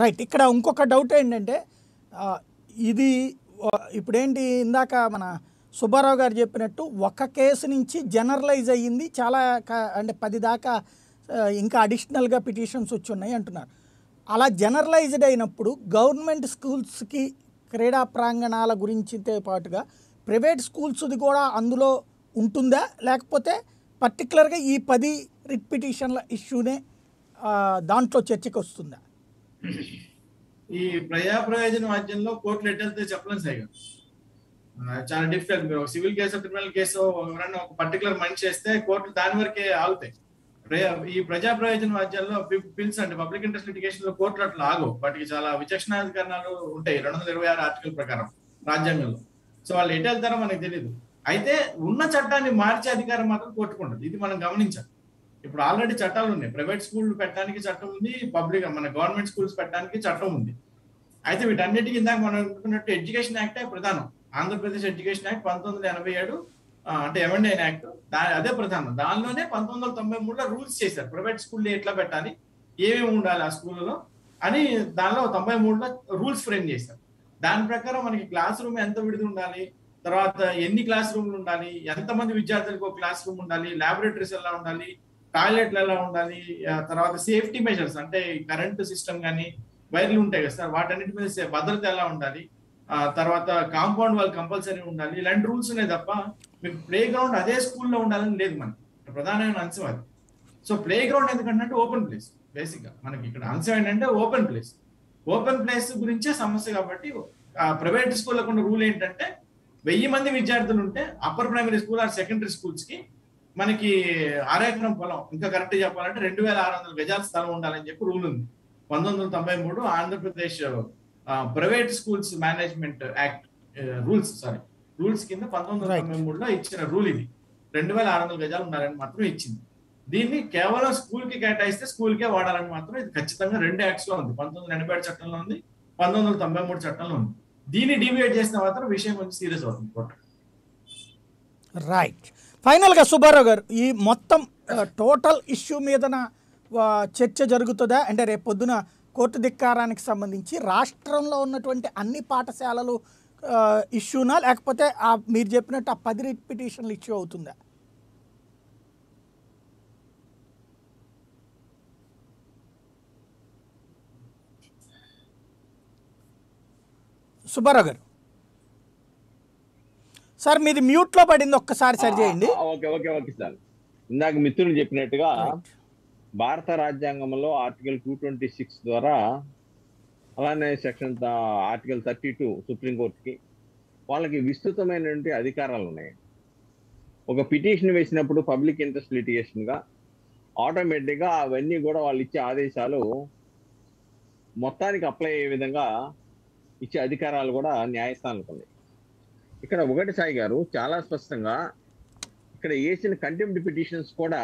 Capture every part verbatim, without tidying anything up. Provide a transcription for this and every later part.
Right. ఇక్కడ ఇంకొక doubt ఏంటంటే ఇది ఇప్పుడేంటి ఇందాక మన సుబ్బారావు గారు చెప్పినట్టు ఒక కేసు నుంచి జనరలైజ్ అయ్యింది, చాలా అంటే పది దాకా ఇంకా అడిషనల్గా పిటిషన్స్ వచ్చి ఉన్నాయి అంటున్నారు. అలా జనరలైజ్డ్ అయినప్పుడు గవర్నమెంట్ స్కూల్స్కి క్రీడా ప్రాంగణాల గురించితో పాటుగా ప్రైవేట్ స్కూల్స్ది కూడా అందులో ఉంటుందా, లేకపోతే పర్టికులర్గా ఈ పది రిట్ పిటిషన్ల ఇష్యూనే దాంట్లో చర్చకు వస్తుందా? ఈ ప్రజా ప్రయోజనం మధ్యంలో కోర్టులు ఎట్టే చెప్పలేం సార్, చాలా డిఫరెంట్. మీరు సివిల్ కేసు క్రిమినల్ కేసు ఎవరైనా ఒక పర్టికులర్ మనిషి చేస్తే కోర్టులు దాని వరకే ఆగుతాయి. ఈ ప్రజా ప్రయోజన మధ్యంలో పిల్స్ అంటే పబ్లిక్ ఇంట్రెస్ట్ లిటిగేషన్ లో కోర్టులు అట్లా ఆగవు, వాటికి చాలా విచక్షణాధికరణాలు ఉంటాయి రెండు వందల ఇరవై ఆరు ఆర్టికల్ ప్రకారం రాజ్యాంగంలో. సో వాళ్ళు ఎటు వెళ్తారో మనకు తెలియదు. అయితే ఉన్న చట్టాన్ని మార్చే అధికారం మాత్రం కోర్టుకుంటుంది, ఇది మనం గమనించాలి. ఇప్పుడు ఆల్రెడీ చట్టాలు ఉన్నాయి, ప్రైవేట్ స్కూల్ పెట్టడానికి చట్టం ఉంది, పబ్లిక్ మన గవర్నమెంట్ స్కూల్స్ పెట్టడానికి చట్టం ఉంది. అయితే వీటన్నిటికీ ఇందాక మనం అనుకున్నట్టు ఎడ్యుకేషన్ యాక్టే ప్రధానం. ఆంధ్రప్రదేశ్ ఎడ్యుకేషన్ యాక్ట్ పంతొమ్మిది వందల ఎనభై ఏడు అంటే ఎమండ్ అయిన యాక్ట్ అదే ప్రధానం. దానిలోనే పంతొమ్మిది వందల తొంభై మూడులో రూల్స్ చేశారు ప్రైవేట్ స్కూల్ ఎట్లా పెట్టాలి, ఏమేమి ఉండాలి ఆ స్కూల్లో అని. దానిలో తొంభై మూడులో రూల్స్ ఫ్రేమ్ చేశారు. దాని ప్రకారం మనకి క్లాస్ రూమ్ ఎంత విడిది ఉండాలి, తర్వాత ఎన్ని క్లాస్ రూమ్లు ఉండాలి, ఎంతమంది విద్యార్థులకు ఒక క్లాస్ రూమ్ ఉండాలి, ల్యాబొరేటరీస్ ఎలా ఉండాలి, టాయిలెట్లు ఎలా ఉండాలి, తర్వాత సేఫ్టీ మెజర్స్ అంటే కరెంట్ సిస్టమ్ కానీ వైర్లు ఉంటాయి కదా సార్, వాటన్నిటి మీద భద్రత ఎలా ఉండాలి, తర్వాత కాంపౌండ్ వాళ్ళు కంపల్సరీ ఉండాలి, ఇలాంటి రూల్స్ ఉన్నాయి తప్ప మీకు ప్లే గ్రౌండ్ అదే స్కూల్లో ఉండాలని లేదు మనకి ప్రధానమైన అంశం అది. సో ప్లే గ్రౌండ్ ఎందుకంటే ఓపెన్ ప్లేస్, బేసిక్గా మనకి ఇక్కడ అంశం ఏంటంటే ఓపెన్ ప్లేస్. ఓపెన్ ప్లేస్ గురించే సమస్య కాబట్టి ప్రైవేట్ స్కూళ్ళకు ఉన్న రూల్ ఏంటంటే వెయ్యి మంది విద్యార్థులు ఉంటే upper primary school or secondary స్కూల్స్కి మనకి ఆరేకరం పొలం, ఇంకా కరెక్ట్ చెప్పాలంటే రెండు వేల ఆరు వందల గజాల స్థలం ఉండాలని చెప్పి రూల్ ఉంది పంతొమ్మిది వందల తొంభై మూడు Andhra Pradesh private schools management act rules sorry rules కింద పంతొమ్మిది వందల తొంభై మూడులో ఇచ్చిన రూల్ ఇది. రెండు వేల ఆరు వందల గజాలు ఉండాలని మాత్రం ఇచ్చింది. దీన్ని కేవలం స్కూల్ కి కేటాయిస్తే స్కూల్ కే వాడాలని మాత్రం ఇది ఖచ్చితంగా రెండు యాక్ట్స్ లో ఉంది, పంతొమ్మిది వందల ఎనభై ఏడు చట్టంలో ఉంది, పంతొమ్మిది వందల తొంభై మూడు చట్టంలో ఉంది. దీన్ని డివియేట్ చేసిన మాత్రం విషయం కొంచెం సీరియస్ అవుతుంది కోర్టు. రైట్. ఫైనల్గా సుబ్బారావు గారు, ఈ మొత్తం టోటల్ ఇష్యూ మీదన చర్చ జరుగుతుందా? అంటే రేపు పొద్దున కోర్టు ధిక్కారానికి సంబంధించి రాష్ట్రంలో ఉన్నటువంటి అన్ని పాఠశాలలు ఇష్యూనా, లేకపోతే ఆ మీరు చెప్పినట్టు ఆ పది రిట్ పిటిషన్లు ఇష్యూ అవుతుందా? సుబ్బారావు గారు సార్ మీది మ్యూట్ లో పడింది, ఒక్కసారి సరి చేయండి. ఓకే ఓకే ఓకే సార్, ఇందాక మిత్రులు చెప్పినట్టుగా భారత రాజ్యాంగంలో ఆర్టికల్ టూ ట్వంటీ సిక్స్ ద్వారా అలానే సెక్షన్ ఆర్టికల్ థర్టీ టూ సుప్రీంకోర్టుకి వాళ్ళకి విస్తృతమైనటువంటి అధికారాలు ఉన్నాయి. ఒక పిటిషన్ వేసినప్పుడు పబ్లిక్ ఇంట్రెస్ట్ లిటిగేషన్గా ఆటోమేటిక్గా అవన్నీ కూడా వాళ్ళు ఇచ్చే ఆదేశాలు మొత్తానికి అప్లై అయ్యే విధంగా ఇచ్చే అధికారాలు కూడా న్యాయస్థానాలకు ఉన్నాయి. ఇక్కడ ఒకటి సాయి గారు చాలా స్పష్టంగా ఇక్కడ వేసిన కంటెంప్ట్ పిటిషన్స్ కూడా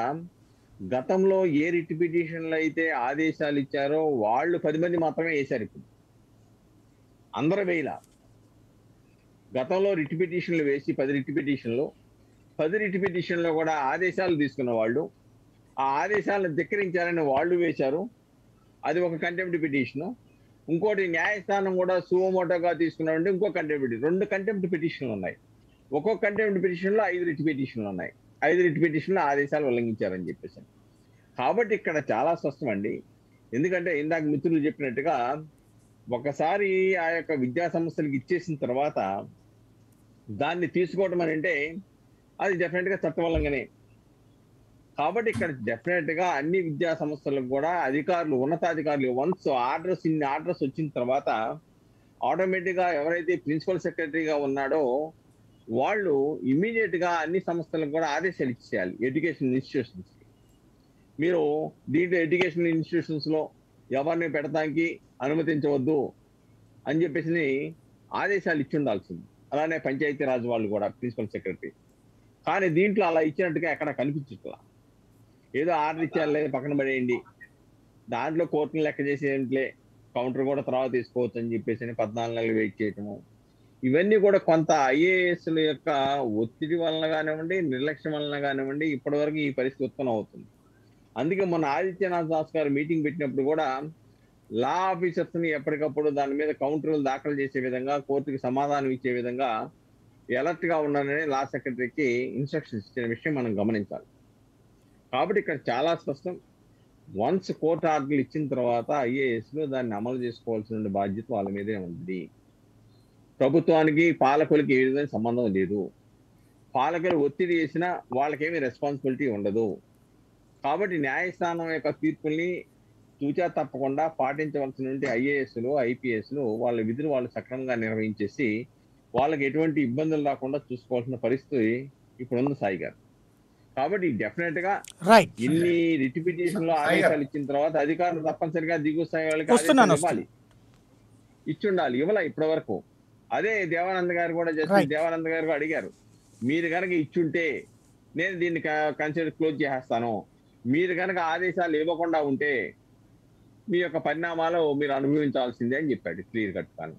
గతంలో ఏ రిట్ పిటిషన్లు అయితే ఆదేశాలు ఇచ్చారో వాళ్ళు పది మంది మాత్రమే వేశారు, ఇప్పుడు అందరూ వేయలా. గతంలో రిట్ పిటిషన్లు వేసి పది రిట్ పిటిషన్లు పది రిట్ పిటిషన్లో కూడా ఆదేశాలు తీసుకున్న వాళ్ళు ఆ ఆదేశాలను ధిక్కరించాలని వాళ్ళు వేశారు, అది ఒక కంటెంప్ట్ పిటిషను. ఇంకోటి న్యాయస్థానం కూడా సుమోటోగా తీసుకున్నామంటే ఇంకో కంటెంప్ట్ పిటిషన్, రెండు కంటెంప్ట్ పిటిషన్లు ఉన్నాయి. ఒక్కొక్క కంటెంప్ట్ పిటిషన్లో ఐదు రిట్ పిటిషన్లు ఉన్నాయి, ఐదు రిట్ పిటిషన్లో ఆదేశాలు ఉల్లంఘించారని చెప్పేసి. కాబట్టి ఇక్కడ చాలా స్పష్టం అండి, ఎందుకంటే ఇందాక మిత్రులు చెప్పినట్టుగా ఒకసారి ఆ యొక్క విద్యా సంస్థలకు ఇచ్చేసిన తర్వాత దాన్ని తీసుకోవటం అని అంటే అది డెఫినెట్గా చట్టవలంగానే. కాబట్టి ఇక్కడ డెఫినెట్గా అన్ని విద్యా సంస్థలకు కూడా అధికారులు ఉన్నతాధికారులు వన్స్ ఆర్డర్స్ ఇన్ని ఆర్డర్స్ వచ్చిన తర్వాత ఆటోమేటిక్గా ఎవరైతే ప్రిన్సిపల్ సెక్రటరీగా ఉన్నాడో వాళ్ళు ఇమీడియట్గా అన్ని సంస్థలకు కూడా ఆదేశాలు ఇచ్చేయాలి. ఎడ్యుకేషన్ ఇన్స్టిట్యూషన్స్కి మీరు దీంట్లో ఎడ్యుకేషన్ ఇన్స్టిట్యూషన్స్లో ఎవరిని పెట్టడానికి అనుమతించవద్దు అని చెప్పేసి ఆదేశాలు ఇచ్చి ఉండాల్సింది, అలానే పంచాయతీరాజ్ వాళ్ళు కూడా ప్రిన్సిపల్ సెక్రటరీ. కానీ దీంట్లో అలా ఇచ్చినట్టుగా ఎక్కడ కనిపించట్లా, ఏదో ఆర్డర్ ఇచ్చారులే పక్కన పడేయండి, దాంట్లో కోర్టును లెక్క చేసేట్లే కౌంటర్ కూడా తర్వాత తీసుకోవచ్చు అని చెప్పేసి పద్నాలుగు నెలలు వెయిట్ చేయటము, ఇవన్నీ కూడా కొంత ఐఏఎస్ల యొక్క ఒత్తిడి వలన కానివ్వండి నిర్లక్ష్యం వలన కానివ్వండి ఇప్పటివరకు ఈ పరిస్థితి ఉత్పన్నం అవుతుంది. అందుకే మొన్న ఆదిత్యనాథ్ దాస్ గారు మీటింగ్ పెట్టినప్పుడు కూడా లా ఆఫీసర్స్ ని ఎప్పటికప్పుడు దాని మీద కౌంటర్లు దాఖలు చేసే విధంగా కోర్టుకి సమాధానం ఇచ్చే విధంగా అలర్ట్ గా ఉండాలని లా సెక్రటరీకి ఇన్స్ట్రక్షన్స్ ఇచ్చిన విషయం మనం గమనించాలి. కాబట్టి ఇక్కడ చాలా స్పష్టం, వన్స్ కోర్టు ఆర్డర్లు ఇచ్చిన తర్వాత ఐఏఎస్లు దాన్ని అమలు చేసుకోవాల్సిన బాధ్యత వాళ్ళ మీదే ఉంది. ప్రభుత్వానికి పాలకులకి ఏ విధంగా సంబంధం లేదు. పాలకులు ఒత్తిడి చేసినా వాళ్ళకేమీ రెస్పాన్సిబిలిటీ ఉండదు. కాబట్టి న్యాయస్థానం యొక్క తీర్పుల్ని తూచా తప్పకుండా పాటించవలసినటువంటి ఐఏఎస్లు ఐపీఎస్లు వాళ్ళ విధులు వాళ్ళు సక్రమంగా నిర్వహించేసి వాళ్ళకి ఎటువంటి ఇబ్బందులు రాకుండా చూసుకోవాల్సిన పరిస్థితి ఇప్పుడున్న సాయి గారు. కాబట్టి డెఫినెట్గా ఇన్ని రిటిఫికేషన్లో ఆదేశాలు ఇచ్చిన తర్వాత అధికారులు తప్పనిసరిగా దిగువ స్థాయి వాళ్ళకి ఆదేశాలు ఇవ్వాలి, ఇచ్చి ఉండాలి, ఇవ్వాలి ఇప్పటి వరకు. అదే దేవానంద్ గారు కూడా జస్టిస్ దేవానంద్ గారు అడిగారు, మీరు కనుక ఇచ్చుంటే నేను దీన్ని కన్సిడర్ క్లోజ్ చేసేస్తాను, మీరు కనుక ఆదేశాలు ఇవ్వకుండా ఉంటే మీ యొక్క పరిణామాలు మీరు అనుభవించాల్సిందే అని చెప్పాడు క్లియర్ కట్. కానీ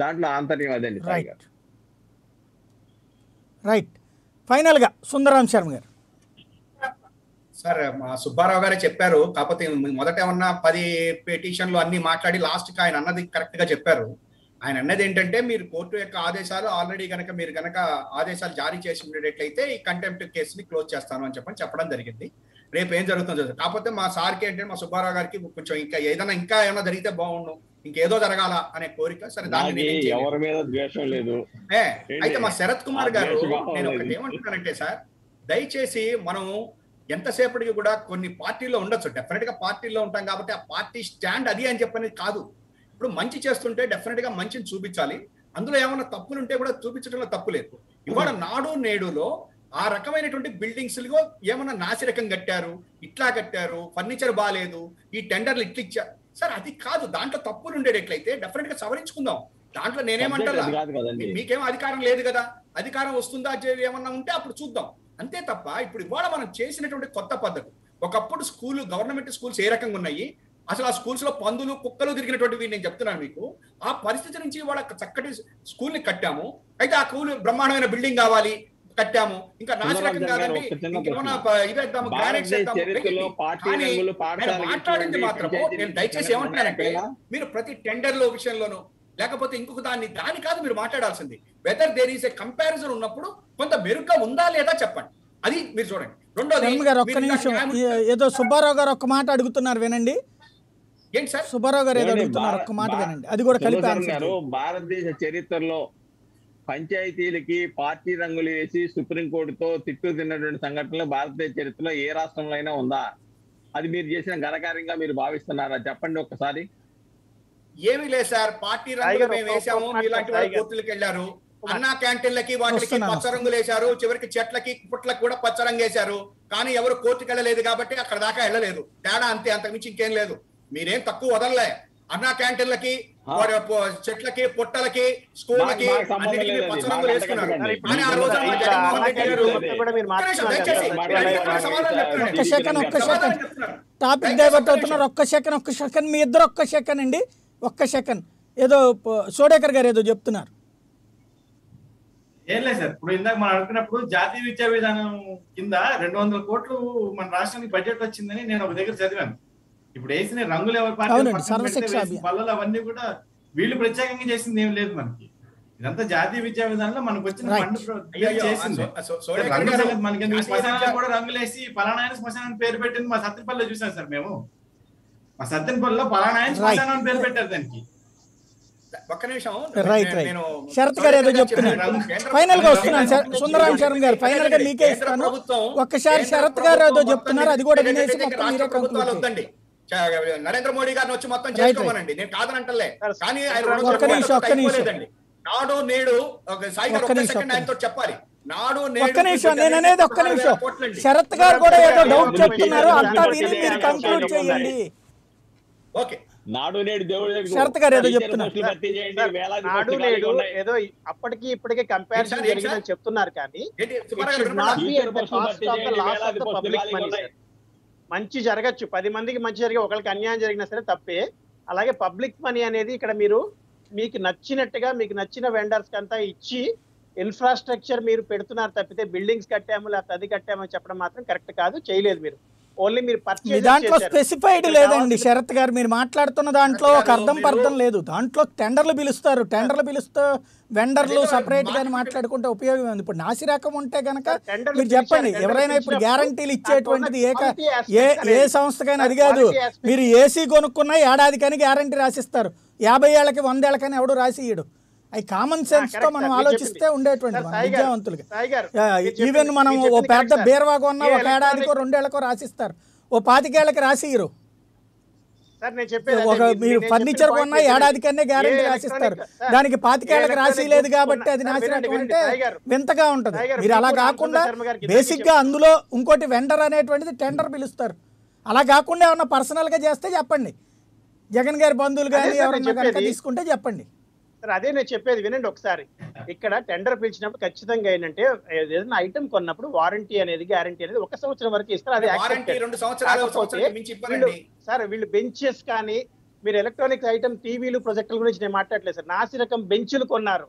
దాంట్లో ఆంతర్యం అదండి. రైట్. ఫైనల్ గా సుందరరాం శర్మ గారు. సార్ సుబ్బారావు గారే చెప్పారు, కాకపోతే మొదట ఉన్న పది పిటిషన్లు అన్ని మాట్లాడి లాస్ట్ కి ఆయన అన్నది కరెక్ట్ గా చెప్పారు. ఆయన అన్నది ఏంటంటే మీరు కోర్టు యొక్క ఆదేశాలు ఆల్రెడీ కనుక మీరు కనుక ఆదేశాలు జారీ చేసి ఉండేటట్లయితే ఈ కంటెంప్ట్ కేసుని క్లోజ్ చేస్తాను అని చెప్పని చెప్పడం జరిగింది. రేపు ఏం జరుగుతుందో చూద్దాం. కాకపోతే మా సార్కి ఏంటంటే మా సుబ్బారావు గారికి కొంచెం ఇంకా ఏదైనా ఇంకా ఏమైనా జరిగితే బాగుండు, ఇంకేదో జరగాల అనే కోరిక. సరే దాన్ని అయితే మా శరత్ కుమార్ గారు, నేను ఒకటి ఏమంటున్నానంటే సార్, దయచేసి మనం ఎంతసేపటికి కూడా కొన్ని పార్టీల్లో ఉండొచ్చు, డెఫినెట్ గా పార్టీల్లో ఉంటాం కాబట్టి ఆ పార్టీ స్టాండ్ అది అని చెప్పనేది కాదు. ఇప్పుడు మంచి చేస్తుంటే డెఫినెట్ గా మంచిని చూపించాలి, అందులో ఏమైనా తప్పులుంటే కూడా చూపించడంలో తప్పు లేదు. ఇవాళ నాడు నేడులో ఆ రకమైనటువంటి బిల్డింగ్స్ ఏమన్నా నాసిరకం కట్టారు, ఇట్లా కట్టారు, ఫర్నిచర్ బాగాలేదు, ఈ టెండర్లు ఇట్లా ఇచ్చారు. సార్ అది కాదు, దాంట్లో తప్పులు ఉండేటట్లయితే డెఫినెట్ గా సవరించుకుందాం. దాంట్లో నేనేమంటారా, మీకేమో అధికారం లేదు కదా, అధికారం వస్తుందా ఏమన్నా ఉంటే అప్పుడు చూద్దాం, అంతే తప్ప ఇప్పుడు ఇవాళ మనం చేసినటువంటి కొత్త పద్ధతి. ఒకప్పుడు స్కూలు గవర్నమెంట్ స్కూల్స్ ఏ రకంగా ఉన్నాయి, అసలు ఆ స్కూల్స్ లో పందులు కుక్కలు తిరిగినటువంటివి నేను చెప్తున్నాను మీకు. ఆ పరిస్థితి నుంచి ఇవాళ చక్కటి స్కూల్ ని కట్టాము. అయితే ఆ స్కూల్ బ్రహ్మాండమైన బిల్డింగ్ కావాలి, కట్టాము, ఇంకా నాశనం కాదండి, ఇంకేమన్నా ఇవేద్దాము, గ్రానైట్స్ వేద్దాము. మాట్లాడింది మాత్రము నేను దయచేసి ఏమంటున్నానంటే మీరు ప్రతి టెండర్ల విషయంలోనూ లేకపోతే ఇంకొక దాన్ని దాని కాదు మీరు మాట్లాడాల్సింది. Whether there is a comparison ఉన్నప్పుడు కొంత మెరుగ్గా ఉందా లేదా చెప్పండి, అది మీరు చూడండి. రెండోది, ఒక్క నిమిషం, ఏదో సుబ్బారావు గారు ఒక్క మాట అడుగుతున్నారు వినండి. సుబ్బారావు గారు ఏదో అడుగుతున్నారు ఒక్క మాట వినండి, అది కూడా కలిపారు. భారతదేశ చరిత్రలో పంచాయతీలకి పార్టీ రంగులు వేసి సుప్రీంకోర్టుతో తిట్టు తిన్నటువంటి సంఘటనలు భారతదేశ చరిత్రలో ఏ రాష్ట్రంలో అయినా ఉందా? అది మీరు చేసిన ఘనకార్యంగా మీరు భావిస్తున్నారా? చెప్పండి ఒక్కసారి. ఏమి లేదు సార్, పార్టీ రంగులు మేము వేసాము, ఇలాంటి వాళ్ళు కోర్టులకు వెళ్ళారు, అన్నా క్యాంటీన్లకి వాటికి పచ్చ రంగులు వేశారు, చివరికి చెట్లకి పుట్లకు కూడా పచ్చ రంగు వేశారు, కానీ ఎవరు కోర్టుకు వెళ్ళలేదు కాబట్టి అక్కడ దాకా వెళ్ళలేదు. తేడా అంతే, అంతకుమించి ఇంకేం లేదు. మీరేం తక్కువ వదలలే, అన్నా క్యాంటీన్లకి చెట్లకి పొట్టలకి స్కూళ్ళకి అన్నిటికీ పచ్చ రంగులు వేసుకున్నారు. కానీ ఆ రోజు జగన్మోహన్ రెడ్డి గారు ఒక్క సెకండ్ ఒక్క సెకండ్ టాపిక్ డైవర్ట్ అవుతున్నారు. ఒక్క సెకండ్ ఒక్క సెకండ్ మీ ఇద్దరు ఒక్క సెకండ్ అండి, ఒక్క సెకండ్. ఏదో సోడేకర్ గారు ఏదో చెప్తున్నారు. ఏం లేదు సార్, ఇప్పుడు ఇందాక మనం అనుకున్నప్పుడు జాతీయ విద్యా విధానం కింద రెండు వందల కోట్లు మన రాష్ట్రానికి బడ్జెట్ వచ్చిందని నేను ఒక దగ్గర చదివాను. ఇప్పుడు వేసిన రంగులు ఎవరి పార్టీ పల్లలు అవన్నీ కూడా వీళ్ళు ప్రత్యేకంగా చేసింది ఏం లేదు మనకి. ఇదంతా జాతీయ విద్యా విధానంలో మనకు వచ్చిన మనకి శ్మశానాలు కూడా రంగులేసి పలానా శ్మశానం పేరు పెట్టింది మా సత్తిపల్లిలో చూసాం సార్. మేము మా సత్తిపల్లిలో పలానా శ్మశానం పేరు పెట్టారు దానికి. ఒక్క నిమిషం, శరత్ గారు ఏదో చెప్తున్నారు. ఫైనల్ గా వస్తున్నాను సార్ సుందరరాం శర్మ గారు, ఫైనల్ గా మీకే ఇస్తాను. ఒక్కసారి శరత్ గారు ఏదో చెప్తున్నారు, అది కూడా వినేసి ప్రభుత్వాలు వద్దండి, నరేంద్ర మోడీ గారిని వచ్చి మొత్తం చేసుకోమనండి, నేను కాదనంటలే. కానీ ఆయన నాడు నేడు సాయి గారు ఒక్క సెకండ్ ఆయనతో చెప్పాలి. నాడు ఒక్క నిమిషం, నేను అనేది ఒక్క నిమిషం, శరత్ గారు కూడా ఏదో డౌట్ చెప్తున్నారు, అంతా విని మీరు కంక్లూడ్ చేయండి. ఓకే, నాడు నేడు ఏదో అప్పటికి ఇప్పటికే కంపారిజన్ జరిగిందని చెప్తున్నారు, కానీ మంచి జరగచ్చు, పది మందికి మంచి జరిగే ఒకరికి అన్యాయం జరిగినా సరే తప్పే. అలాగే పబ్లిక్ మనీ అనేది ఇక్కడ మీరు మీకు నచ్చినట్టుగా మీకు నచ్చిన వెండర్స్ కంతా ఇచ్చి ఇన్ఫ్రాస్ట్రక్చర్ మీరు పెడుతున్నారు తప్పితే బిల్డింగ్స్ కట్టాము లేకపోతే అది కట్టామని చెప్పడం మాత్రం కరెక్ట్ కాదు, చేయలేదు మీరు. ఓన్లీ మీరు పర్చేస్ దాంట్లో స్పెసిఫైడ్ లేదండి శరత్ గారు, మీరు మాట్లాడుతున్న దాంట్లో ఒక అర్థం పర్థం లేదు. దాంట్లో టెండర్లు పిలుస్తారు, టెండర్లు పిలుస్తూ వెండర్లు సెపరేట్ గా మాట్లాడుకుంటే ఉపయోగం ఉంది. ఇప్పుడు నాసిరకం ఉంటే గనక మీరు చెప్పండి, ఎవరైనా ఇప్పుడు గ్యారంటీలు ఇచ్చేటువంటిది ఏ ఏ సంస్థకైనా అది కాదు. మీరు ఏసీ కొనుక్కున్నా ఏడాది కానీ గ్యారంటీ రాసిస్తారు, యాభై ఏళ్ళకి వందేళ్ళకైనా ఎవడు రాసియ్యడు. అవి కామన్ సెన్స్ తో మనం ఆలోచిస్తే ఉండేటువంటి విద్యావంతులకి. ఈవెన్ మనం ఓ పెద్ద బీర్వా కొన్నా ఒక ఏడాదికో రెండేళ్లకో రాసిస్తారు, ఓ పాతికేళ్లకి రాసియ్యరు. ఒక మీరు ఫర్నిచర్ కొన్నా ఏడాదికన్నా గ్యారంటీ రాసిస్తారు, దానికి పాతికేళ్లకి రాసి లేదు కాబట్టి అది నాసిరకం అంటే వింతగా ఉంటుంది. మీరు అలా కాకుండా బేసిక్ గా అందులో ఇంకోటి వెండర్ అనేటువంటిది టెండర్ పిలుస్తారు. అలా కాకుండా ఏమన్నా పర్సనల్ గా చేస్తే చెప్పండి, జగన్ గారి బంధువులు కానీ ఎవరన్నా కనుక తీసుకుంటే చెప్పండి. అదే నేను చెప్పేది వినండి ఒకసారి. ఇక్కడ టెండర్ పిలిచినప్పుడు ఖచ్చితంగా ఏంటంటే ఏదైనా ఐటమ్ కొన్నప్పుడు వారంటీ అనేది గ్యారంటీ అనేది ఒక సంవత్సరం వరకు ఇస్తారు. అది సార్ వీళ్ళు బెంచెస్ కానీ మీరు ఎలక్ట్రానిక్స్ ఐటమ్ టీవీలు ప్రొజెక్టుల గురించి నేను మాట్లాడలేదు సార్. నాసిరకం బెంచీలు కొన్నారు,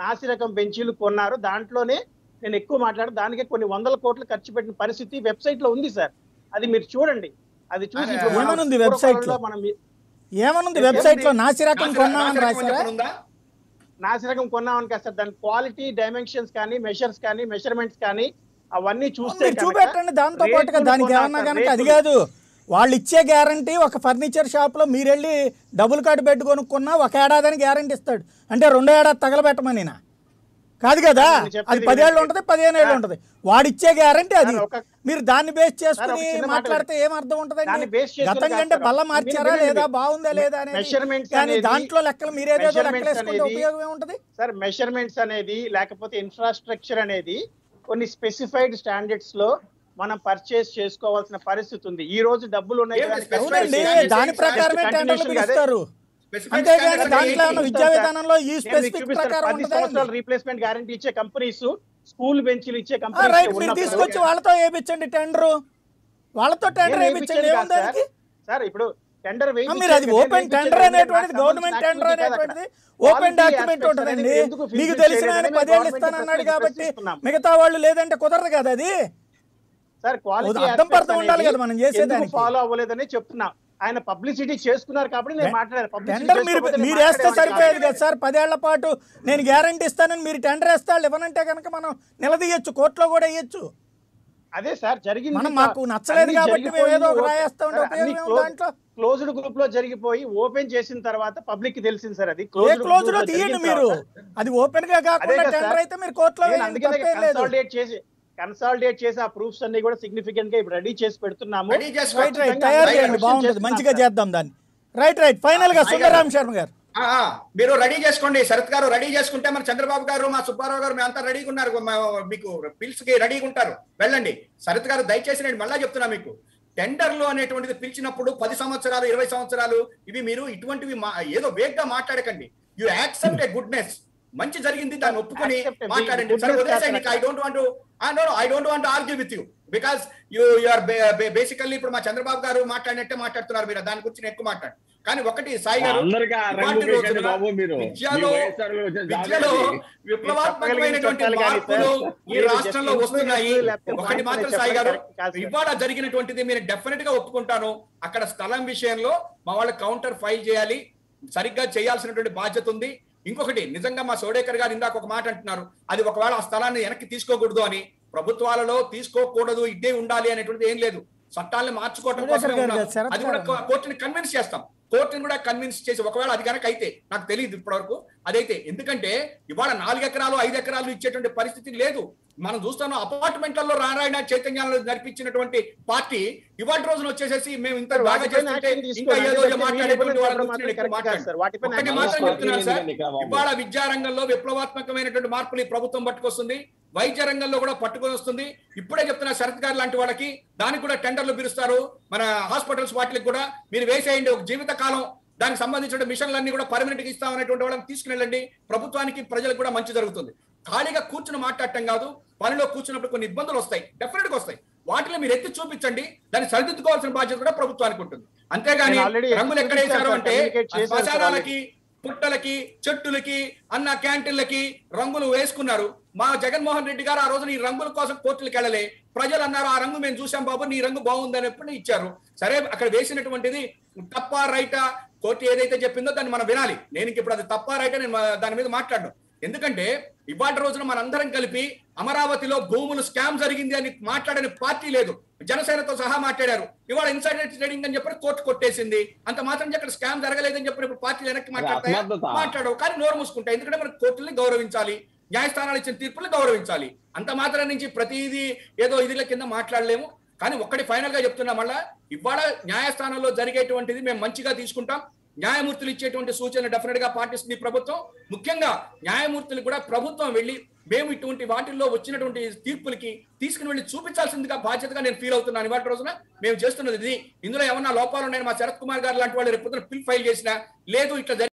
నాసిరకం బెంచీలు కొన్నారు దాంట్లోనే నేను ఎక్కువ మాట్లాడు, దానికే కొన్ని వందల కోట్లు ఖర్చు పెట్టిన పరిస్థితి వెబ్సైట్ లో ఉంది సార్. అది మీరు చూడండి, అది చూసి మనం ఏమనుంది వెబ్సైట్ లో నాసిరకం కొన్నామని రాశారా? నాసిరకం కొన్నామని కాదు సార్, దాని క్వాలిటీ డైమెన్షన్స్ కానీ మెషర్స్ కానీ మెషర్మెంట్స్ కానీ అవన్నీ చూస్తే చూపెట్టండి. దాంతో పాటుగా దానికి ఏమన్నా కనుక అది కాదు, వాళ్ళు ఇచ్చే గ్యారంటీ ఒక ఫర్నిచర్ షాప్ లో మీరు వెళ్ళి డబుల్ కాట్ బెడ్ కొనుక్కున్నా ఒక ఏడాది గ్యారంటీ ఇస్తాడు అంటే రెండో ఏడాది తగలబెట్టమని కాదు కదా, అది పదేళ్ళు ఉంటది పదిహేను ఏళ్ళు ఉంటది. వాడిచ్చే గ్యారంటీ అది, మీరు దాన్ని బేస్ చేసుకుని మాట్లాడితే ఏం అర్థం ఉంటదండి? గతం కంటే బల్ల మార్చారా లేదా, బాగుందా లేదా అనేది కానీ దాంట్లో లెక్కలు మీరేదేదో లెక్కలేసుకుంటే ఉపయోగం ఏముంటది సార్? మెషర్మెంట్స్ అనేది లేకపోతే ఇన్ఫ్రాస్ట్రక్చర్ అనేది కొన్ని స్పెసిఫైడ్ స్టాండర్డ్స్ లో మనం పర్చేస్ చేసుకోవాల్సిన పరిస్థితి ఉంది. ఈ రోజు డబ్బులు ఉన్నాయి దాని ప్రకారమే టెండర్లు పిలుస్తారు, అంతేగాని దాంట్లో ఉన్న విద్యా విధానంలో ఈ స్పెసిఫిక్ ప్రకారం ఉండదు. రీప్లేస్మెంట్ గ్యారెంటీ ఇచ్చే కంపెనీస్ స్కూల్ బెంచీలు ఇచ్చే కంపెనీస్ తీసుకొచ్చి వాళ్ళతో ఏమిచ్చండి టెండర్, వాళ్ళతో టెండర్ ఏమిచ్చండి ఏముంది సార్? ఇప్పుడు టెండర్ మీరు అది ఓపెన్ టెండర్ అనేటువంటిది, గవర్నమెంట్ టెండర్ అనేటువంటిది ఓపెన్ డాక్యుమెంట్ ఉంటుందండి. మీకు తెలిసిన ఆయన పదేళ్ళు ఇస్తానన్నాడు కాబట్టి మిగతా వాళ్ళు లేదంటే కుదరదు కదా, అది అర్థం పర్థం ఉండాలి కదా. మనం చేసేదాన్ని ఫాలో అవ్వలేదని చెప్తున్నా, ఆయన పబ్లిసిటీ చేసుకున్నారు కాబట్టి నేను మాట్లాడాను. టెండర్ మీరు వేస్తే సరిపోయేది కదా సార్, పదేళ్ల పాటు నేను గ్యారంటీ ఇస్తానని మీరు టెండర్ వేస్తే వాళ్ళు ఇవ్వనంటే కనుక మనం నిలదీయచ్చు, కోర్టులో కూడా వేయచ్చు. అదే సార్ జరిగింది, మనం మాకు నచ్చలేదు కాబట్టి మేము ఏదో ఒక రాయేస్తా ఉంటాం. దాంట్లో క్లోజ్డ్ గ్రూప్ లో జరిగిపోయి ఓపెన్ చేసిన తర్వాత పబ్లిక్ తెలిసింది సార్, అది క్లోజ్ లో తీయండి మీరు, అది ఓపెన్ గా కాకుండా టెండర్ అయితే మీరు కోర్టులో కన్సాలిడేట్ చేసి కన్సాలిడేట్ చేసి ఆ ప్రూఫ్స్ అన్ని కూడా సిగ్నిఫికెంట్ గా ఇప్పుడు రెడీ చేసి పెడుతున్నాము. మంచిగా చేద్దాం దాన్ని. రైట్ రైట్ ఫైనల్ గా సుందరరామ్ శర్మ గారు మీరు రెడీ చేసుకోండి, శరత్ గారు రెడీ చేసుకుంటే మన చంద్రబాబు గారు మా సుబ్బారావు గారు మేమంతా రెడీగా ఉన్నారు, మీకు పిల్స్కి రెడీగా ఉంటారు, వెళ్ళండి. శరత్ గారు దయచేసి నేను మళ్ళా చెప్తున్నా, మీకు టెండర్లు అనేటువంటిది పిలిచినప్పుడు పది సంవత్సరాలు ఇరవై సంవత్సరాలు ఇవి మీరు ఇటువంటివి ఏదో వేగ్గా మాట్లాడకండి. యు యాక్సెప్ట్ ఏ గుడ్నెస్, మంచి జరిగింది దాన్ని ఒప్పుకొని మాట్లాడండి. I don't want I no, no, I don't want to argue with you because you you are basically ఇప్పుడు మా చంద్రబాబు గారు మాట్లాడినట్టే మాట్లాడుతున్నారు, మీరు దాని గురించి ఎక్కువ మాట్లాడు. కానీ ఒకటి సాయి గారు విద్యలో విద్యలో విప్లవాత్మకమైనటువంటి మార్పులు ఈ రాష్ట్రంలో వస్తున్నాయి. ఒకటి మాత్రం సాయి గారు ఇవాళ జరిగినటువంటిది మీరు డెఫినెట్ గా ఒప్పుకుంటాను, అక్కడ స్థలం విషయంలో మా వాళ్ళు కౌంటర్ ఫైల్ చేయాలి, సరిగ్గా చేయాల్సినటువంటి బాధ్యత ఉంది. ఇంకొకటి నిజంగా మా సోడేకర్ గారు ఇందాక ఒక మాట అంటున్నారు, అది ఒకవేళ ఆ స్థలాన్ని వెనక్కి తీసుకోకూడదు అని, ప్రభుత్వాలలో తీసుకోకూడదు ఇదే ఉండాలి అనేటువంటిది ఏం లేదు, చట్టాలను మార్చుకోవడం కోసం అది కూడా కోర్టుని కన్విన్స్ చేస్తాం, కోర్టుని కూడా కన్విన్స్ చేసి ఒకవేళ అది కనుక అయితే నాకు తెలియదు ఇప్పటివరకు అదైతే. ఎందుకంటే ఇవాళ నాలుగు ఎకరాలు ఐదు ఎకరాలు ఇచ్చేటువంటి పరిస్థితి లేదు. మనం చూస్తున్నాం అపార్ట్మెంట్లలో రారాయణ చైతన్యాలను నడిపించినటువంటి పార్టీ ఇవాళ రోజున వచ్చేసేసి మేము ఇంత బాగా చేస్తుంటే ఇంకా ఏదో మాట్లాడేటువంటి ఒకటి మాత్రం చెప్తున్నాను సార్, ఇవాళ విద్యారంగంలో విప్లవాత్మకమైనటువంటి మార్పులు ఈ ప్రభుత్వం పట్టుకొస్తుంది, వైద్య రంగంలో కూడా పట్టుకొని వస్తుంది. ఇప్పుడే చెప్తున్నా శరత్ గారు లాంటి వాళ్ళకి దానికి కూడా టెండర్లు పిలుస్తారు, మన హాస్పిటల్స్ వాటికి కూడా మీరు వేసేయండి, ఒక జీవితకాలం దానికి సంబంధించిన మిషన్లన్నీ కూడా పర్మనెంట్ గా ఇస్తాం అనేటువంటి వాళ్ళని తీసుకుని ప్రభుత్వానికి ప్రజలకు కూడా మంచి జరుగుతుంది. ఖాళీగా కూర్చుని మాట్లాడటం కాదు, పనిలో కూర్చున్నప్పుడు కొన్ని ఇబ్బందులు వస్తాయి, డెఫినెట్ గా వస్తాయి, వాటిని మీరు ఎత్తి చూపించండి, దాన్ని సరిదిద్దుకోవాల్సిన బాధ్యత కూడా ప్రభుత్వానికి ఉంటుంది. అంతేగాని రంగులు ఎక్కడేశారు అంటే శ్మశానాలకి పుట్టలకి చెట్టులకి అన్న క్యాంటీన్లకి రంగులు వేసుకున్నారు. మా జగన్ మోహన్ రెడ్డి గారు ఆ రోజు ఈ రంగుల కోసం కోర్టులకు వెళ్ళలే. ప్రజలు అన్నారు ఆ రంగు మేము చూసాం బాబు, నీ రంగు బాగుందనేప్పుడు ఇచ్చారు. సరే అక్కడ వేసినటువంటిది తప్ప రైటా, కోర్టు ఏదైతే చెప్పిందో దాన్ని మనం వినాలి. నేను ఇప్పుడు అది తప్ప రైటా నేను దాని మీద మాట్లాడను. ఎందుకంటే ఇవాటి రోజున మనందరం కలిపి అమరావతిలో భూములు స్కామ్ జరిగింది అని మాట్లాడని పార్టీ లేదు. జనసేనతో సహా మాట్లాడారు. ఇవాళ ఇన్సైడర్ ట్రేడింగ్ అని చెప్పి కోర్టు కొట్టేసింది. అంత మాత్రం అక్కడ స్కామ్ జరగలేదని చెప్పినప్పుడు పార్టీలు వెనక్కి మాట్లాడతాయి, మాట్లాడవు, కానీ నోరు మూసుకుంటాయి. ఎందుకంటే మనం కోర్టుల్ని గౌరవించాలి, న్యాయస్థానాలు ఇచ్చిన తీర్పుల్ని గౌరవించాలి. అంత మాత్రం నుంచి ప్రతిదీ ఏదో ఇదిల కింద మాట్లాడలేము. కానీ ఒక్కటి ఫైనల్ గా చెప్తున్నా, మళ్ళా ఇవాళ న్యాయస్థానంలో జరిగేటువంటిది మేము మంచిగా తీసుకుంటాం. న్యాయమూర్తులు ఇచ్చేటువంటి సూచనలు డెఫినెట్ గా పాటిస్తుంది ప్రభుత్వం. ముఖ్యంగా న్యాయమూర్తులు కూడా ప్రభుత్వం వెళ్ళి మేము ఇటువంటి వాటిల్లో వచ్చినటువంటి తీర్పులకి తీసుకుని వెళ్ళి చూపించాల్సిందిగా బాధ్యతగా నేను ఫీల్ అవుతున్నాను. ఇవాటి రోజున మేము చేస్తున్నది ఇది. ఇందులో ఏమన్నా లోపాలు ఉన్నాయని మా శరత్ కుమార్ గారు లాంటి వాళ్ళు రేపు ఫైల్ చేసినా లేదు ఇట్లా